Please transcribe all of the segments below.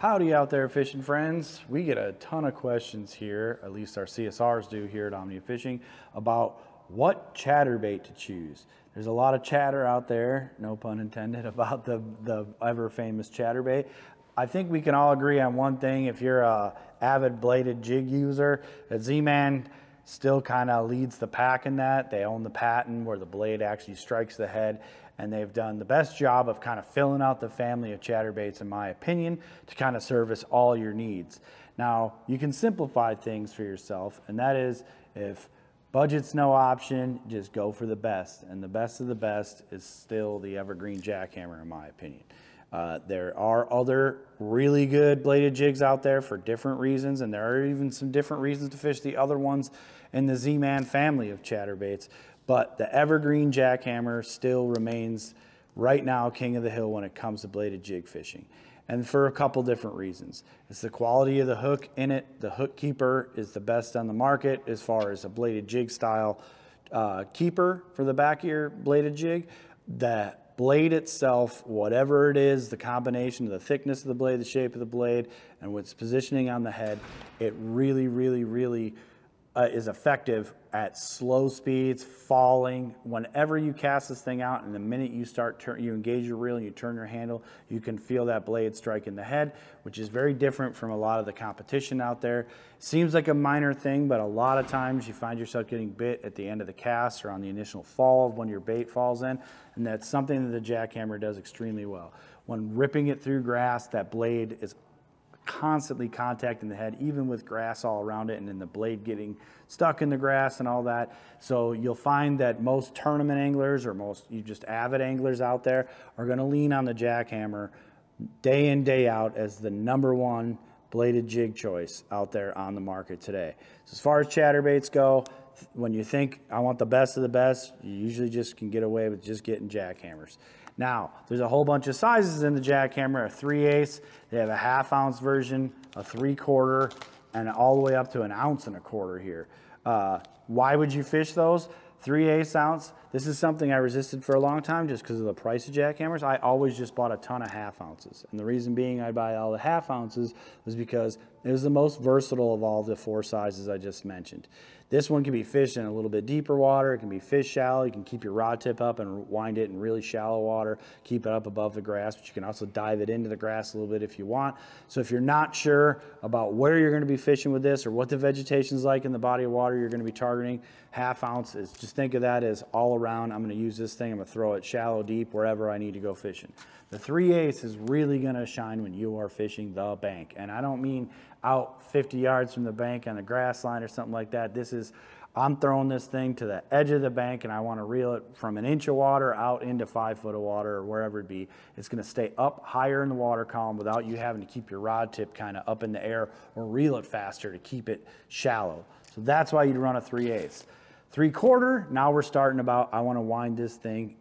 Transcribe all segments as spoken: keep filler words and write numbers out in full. Howdy out there fishing friends. We get a ton of questions here, at least our C S Rs do here at Omnia Fishing, about what chatterbait to choose. There's a lot of chatter out there, no pun intended, about the, the ever famous chatterbait. I think we can all agree on one thing. If you're an avid bladed jig user, that Z-Man still kind of leads the pack in that. They own the patent where the blade actually strikes the head, and they've done the best job of kind of filling out the family of chatterbaits, in my opinion, to kind of service all your needs. Now, you can simplify things for yourself, and that is, if budget's no option, just go for the best, and the best of the best is still the evergreen Jack Hammer, in my opinion. Uh, there are other really good bladed jigs out there for different reasons, and there are even some different reasons to fish the other ones in the Z-Man family of chatterbaits. But the evergreen jackhammer still remains right now king of the hill when it comes to bladed jig fishing, and for a couple different reasons. It's the quality of the hook in it. The hook keeper is the best on the market as far as a bladed jig style uh, keeper for the back of your bladed jig. The blade itself, whatever it is, the combination of the thickness of the blade, the shape of the blade, and what's positioning on the head, it really, really, really Uh, is effective at slow speeds, falling. Whenever you cast this thing out, and the minute you start, turn, you engage your reel and you turn your handle, you can feel that blade striking the head, which is very different from a lot of the competition out there. Seems like a minor thing, but a lot of times you find yourself getting bit at the end of the cast or on the initial fall of when your bait falls in, and that's something that the jackhammer does extremely well. When ripping it through grass, that blade is constantly contacting the head, even with grass all around it, and then the blade getting stuck in the grass and all that. So you'll find that most tournament anglers, or most you just avid anglers out there, are going to lean on the jackhammer day in, day out as the number one bladed jig choice out there on the market today. So as far as chatterbaits go, when you think I want the best of the best, you usually just can get away with just getting jackhammers. Now, there's a whole bunch of sizes in the jackhammer, a three eighths, they have a half ounce version, a three quarter, and all the way up to an ounce and a quarter here. Uh, why would you fish those? three eighths ounce, this is something I resisted for a long time just because of the price of jackhammers. I always just bought a ton of half ounces. And the reason being I buy all the half ounces was because it was the most versatile of all the four sizes I just mentioned. This one can be fished in a little bit deeper water. It can be fished shallow. You can keep your rod tip up and wind it in really shallow water, keep it up above the grass, but you can also dive it into the grass a little bit if you want. So if you're not sure about where you're going to be fishing with this or what the vegetation is like in the body of water you're going to be targeting, half ounce is, just think of that as all around. I'm going to use this thing. I'm going to throw it shallow, deep, wherever I need to go fishing. The three eighths is really going to shine when you are fishing the bank. And I don't mean out fifty yards from the bank on a grass line or something like that. This is, I'm throwing this thing to the edge of the bank and I want to reel it from an inch of water out into five foot of water or wherever it be. It's going to stay up higher in the water column without you having to keep your rod tip kind of up in the air or reel it faster to keep it shallow. So that's why you'd run a three eighths. Three quarter, now we're starting about, I want to wind this thing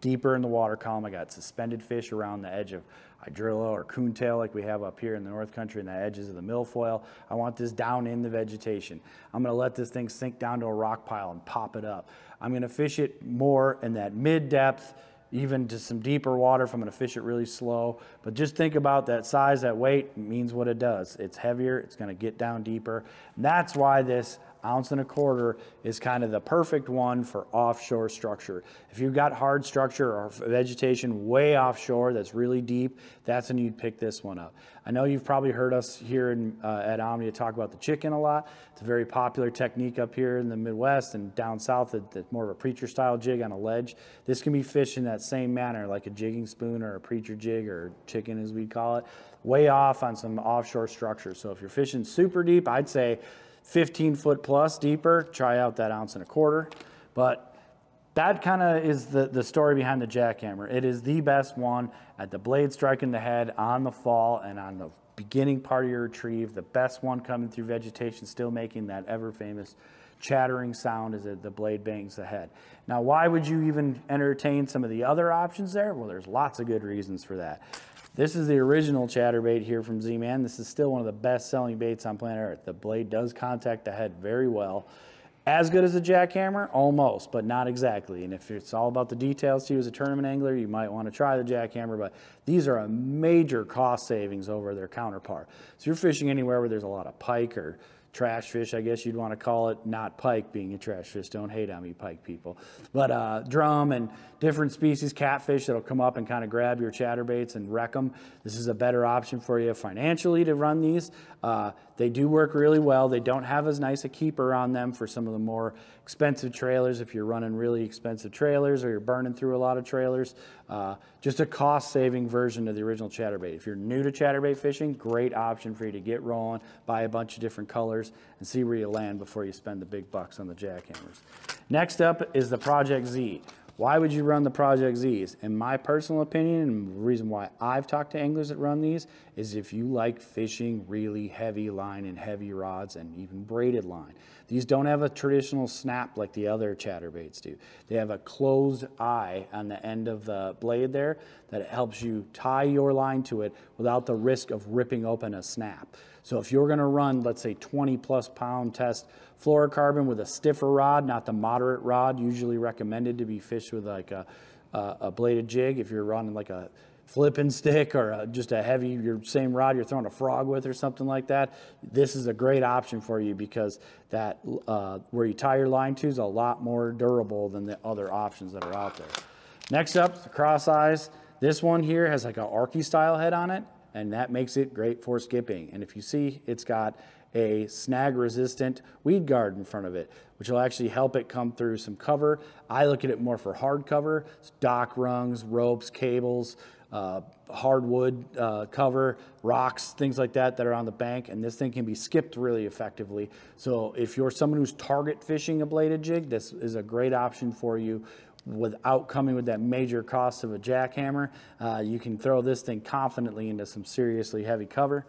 deeper in the water column. I got suspended fish around the edge of hydrilla or coontail like we have up here in the north country and the edges of the milfoil. I want this down in the vegetation. I'm going to let this thing sink down to a rock pile and pop it up. I'm going to fish it more in that mid-depth, even to some deeper water if I'm going to fish it really slow. But just think about that size, that weight means what it does. It's heavier, it's going to get down deeper. And that's why this ounce and a quarter is kind of the perfect one for offshore structure. If you've got hard structure or vegetation way offshore that's really deep, that's when you'd pick this one up. I know you've probably heard us here in, uh, at Omnia talk about the chicken a lot. It's a very popular technique up here in the Midwest and down south, that's more of a preacher style jig on a ledge. This can be fished in that same manner, like a jigging spoon or a preacher jig or chicken as we call it, way off on some offshore structure. So if you're fishing super deep, I'd say fifteen foot plus deeper, try out that ounce and a quarter. But that kind of is the, the story behind the jackhammer. It is the best one at the blade striking the head on the fall and on the beginning part of your retrieve. The best one coming through vegetation, still making that ever famous chattering sound as the blade bangs the head. Now, why would you even entertain some of the other options there? Well, there's lots of good reasons for that. This is the original chatterbait here from Z-Man. This is still one of the best selling baits on planet Earth. The blade does contact the head very well. As good as a jackhammer? Almost, but not exactly. And if it's all about the details to you as a tournament angler, you might want to try the jackhammer, but these are a major cost savings over their counterpart. So you're fishing anywhere where there's a lot of pike or trash fish, I guess you'd want to call it, not pike being a trash fish. Don't hate on me, pike people. But uh, drum and different species, catfish that'll come up and kind of grab your chatterbaits and wreck them. This is a better option for you financially to run these. Uh, they do work really well. They don't have as nice a keeper on them for some of the more expensive trailers. If you're running really expensive trailers or you're burning through a lot of trailers, uh, just a cost-saving version of the original chatterbait. If you're new to chatterbait fishing, great option for you to get rolling, buy a bunch of different colors, and see where you land before you spend the big bucks on the jackhammers. Next up is the Project Z. Why would you run the Project Zs? In my personal opinion, and the reason why I've talked to anglers that run these, is if you like fishing really heavy line and heavy rods and even braided line. These don't have a traditional snap like the other chatterbaits do. They have a closed eye on the end of the blade there that helps you tie your line to it without the risk of ripping open a snap. So if you're gonna run, let's say twenty plus pound test fluorocarbon with a stiffer rod, not the moderate rod usually recommended to be fished with like a, a, a bladed jig. If you're running like a flipping stick or a, just a heavy, your same rod you're throwing a frog with or something like that, this is a great option for you because that, uh, where you tie your line to is a lot more durable than the other options that are out there. Next up, the CrossEyeZ. This one here has like an Arky style head on it, and that makes it great for skipping. And if you see, it's got a snag-resistant weed guard in front of it, which will actually help it come through some cover. I look at it more for hard cover, dock rungs, ropes, cables, uh, hardwood uh, cover, rocks, things like that that are on the bank, and this thing can be skipped really effectively. So if you're someone who's target fishing a bladed jig, this is a great option for you. Without coming with that major cost of a jackhammer, uh, you can throw this thing confidently into some seriously heavy cover.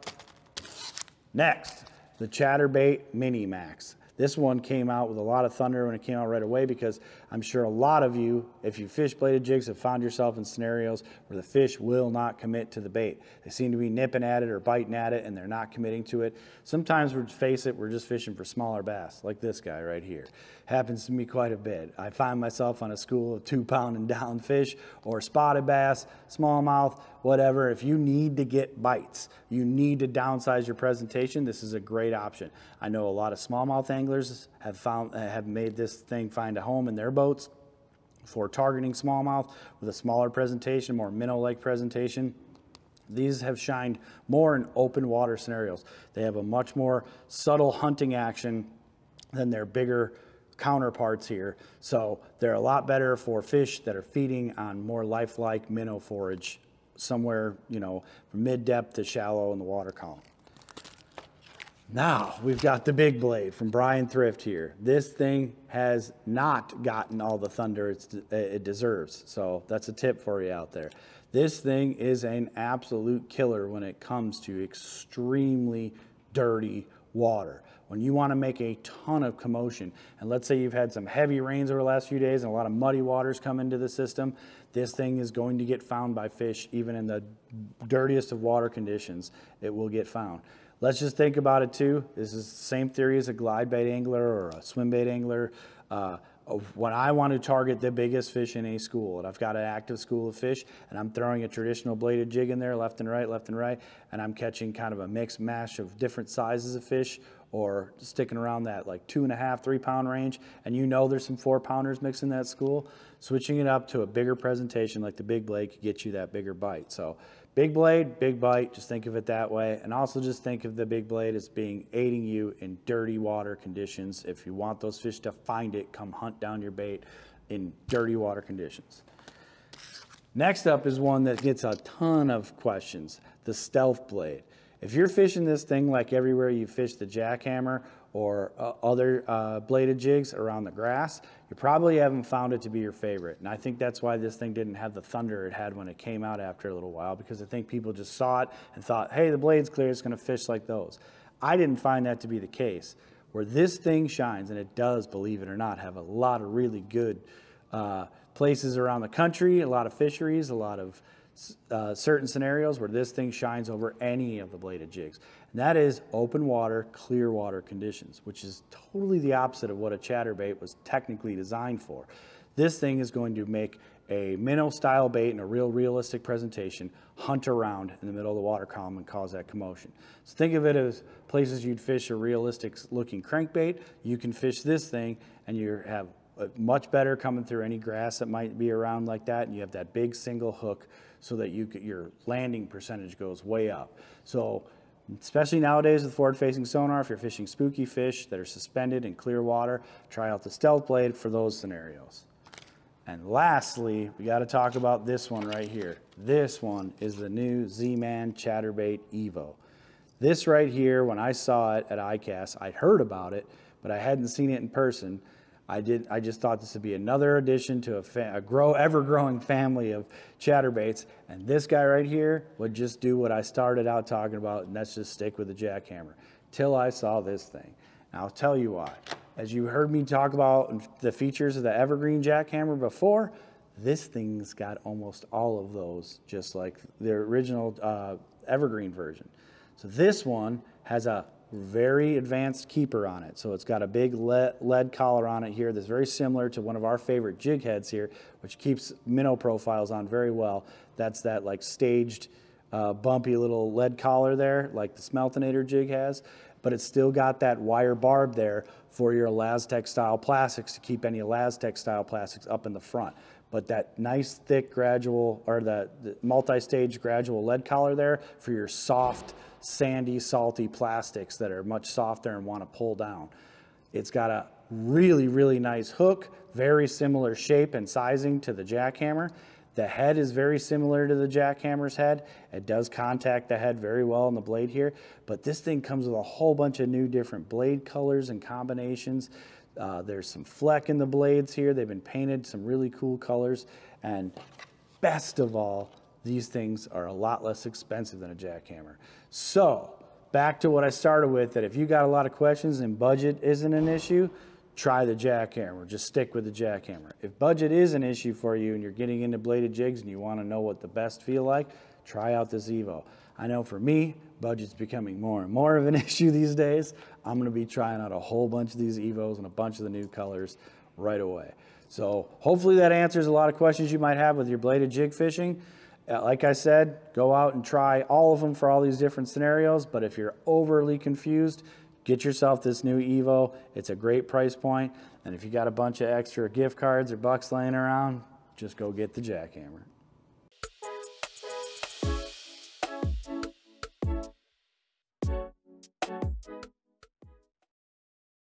Next, the Chatterbait Mini Max. This one came out with a lot of thunder when it came out right away because I'm sure a lot of you, if you fish bladed jigs, have found yourself in scenarios where the fish will not commit to the bait. They seem to be nipping at it or biting at it and they're not committing to it. Sometimes, we face it, we're just fishing for smaller bass, like this guy right here. Happens to me quite a bit. I find myself on a school of two pound and down fish or spotted bass, smallmouth, whatever. If you need to get bites, you need to downsize your presentation, this is a great option. I know a lot of smallmouth anglers Anglers have found have made this thing find a home in their boats for targeting smallmouth with a smaller presentation, more minnow-like presentation. These have shined more in open water scenarios. They have a much more subtle hunting action than their bigger counterparts here. So they're a lot better for fish that are feeding on more lifelike minnow forage somewhere, you know, from mid-depth to shallow in the water column. Now we've got the big blade from Brian Thrift here. This thing has not gotten all the thunder it's, it deserves. So that's a tip for you out there. This thing is an absolute killer when it comes to extremely dirty water. When you want to make a ton of commotion, and let's say you've had some heavy rains over the last few days and a lot of muddy waters come into the system, this thing is going to get found by fish. Even in the dirtiest of water conditions, it will get found. Let's just think about it too. This is the same theory as a glide bait angler or a swim bait angler. Uh, when I want to target the biggest fish in a school, and I've got an active school of fish, and I'm throwing a traditional bladed jig in there, left and right, left and right, and I'm catching kind of a mixed mash of different sizes of fish, or sticking around that like two and a half, three pound range, and you know there's some four pounders mixing that school, switching it up to a bigger presentation like the big blade could get you that bigger bite. So big blade, big bite, just think of it that way. And also just think of the big blade as being aiding you in dirty water conditions. If you want those fish to find it, come hunt down your bait in dirty water conditions. Next up is one that gets a ton of questions, the Stealthblade. If you're fishing this thing like everywhere you fish the jackhammer or uh, other uh, bladed jigs around the grass, you probably haven't found it to be your favorite. And I think that's why this thing didn't have the thunder it had when it came out after a little while, because I think people just saw it and thought, hey, the blade's clear, it's gonna fish like those. I didn't find that to be the case. Where this thing shines, and it does, believe it or not, have a lot of really good uh, places around the country, a lot of fisheries, a lot of uh, certain scenarios where this thing shines over any of the bladed jigs. And that is open water, clear water conditions, which is totally the opposite of what a chatterbait was technically designed for. This thing is going to make a minnow style bait and a real realistic presentation hunt around in the middle of the water column and cause that commotion. So think of it as places you'd fish a realistic looking crankbait. You can fish this thing and you have much better coming through any grass that might be around like that, and you have that big single hook so that you could, your landing percentage goes way up. So especially nowadays with forward-facing sonar, if you're fishing spooky fish that are suspended in clear water, try out the Stealthblade for those scenarios. And lastly, we got to talk about this one right here. This one is the new Z-Man Chatterbait Evo. This right here, when I saw it at I C A S, I'd heard about it, but I hadn't seen it in person. I did. I just thought this would be another addition to a, fa a grow, ever-growing family of chatterbaits. And this guy right here would just do what I started out talking about, and that's just stick with the jackhammer, till I saw this thing. And I'll tell you why. As you heard me talk about the features of the Evergreen Jackhammer before, this thing's got almost all of those, just like the original uh, Evergreen version. So this one has a very advanced keeper on it. So it's got a big lead, lead collar on it here that's very similar to one of our favorite jig heads here, which keeps minnow profiles on very well. That's that like staged uh, bumpy little lead collar there, like the Smeltinator jig has. But it's still got that wire barb there for your LazTex style plastics to keep any LazTex style plastics up in the front. But that nice thick gradual, or the, the multi-stage gradual lead collar there for your soft, sandy, salty plastics that are much softer and want to pull down. It's got a really, really nice hook, very similar shape and sizing to the jackhammer. The head is very similar to the jackhammer's head. It does contact the head very well on the blade here, but this thing comes with a whole bunch of new different blade colors and combinations. Uh, there's some fleck in the blades here. They've been painted some really cool colors. And best of all, these things are a lot less expensive than a jackhammer. So back to what I started with, that if you got a lot of questions and budget isn't an issue, try the jackhammer. Just stick with the jackhammer. If budget is an issue for you and you're getting into bladed jigs and you want to know what the best feel like, try out this Evo. I know for me, budget's becoming more and more of an issue these days. I'm going to be trying out a whole bunch of these Evos and a bunch of the new colors right away. So hopefully that answers a lot of questions you might have with your bladed jig fishing. Like I said, go out and try all of them for all these different scenarios. But if you're overly confused, get yourself this new Evo. It's a great price point. And if you got a bunch of extra gift cards or bucks laying around, just go get the jackhammer.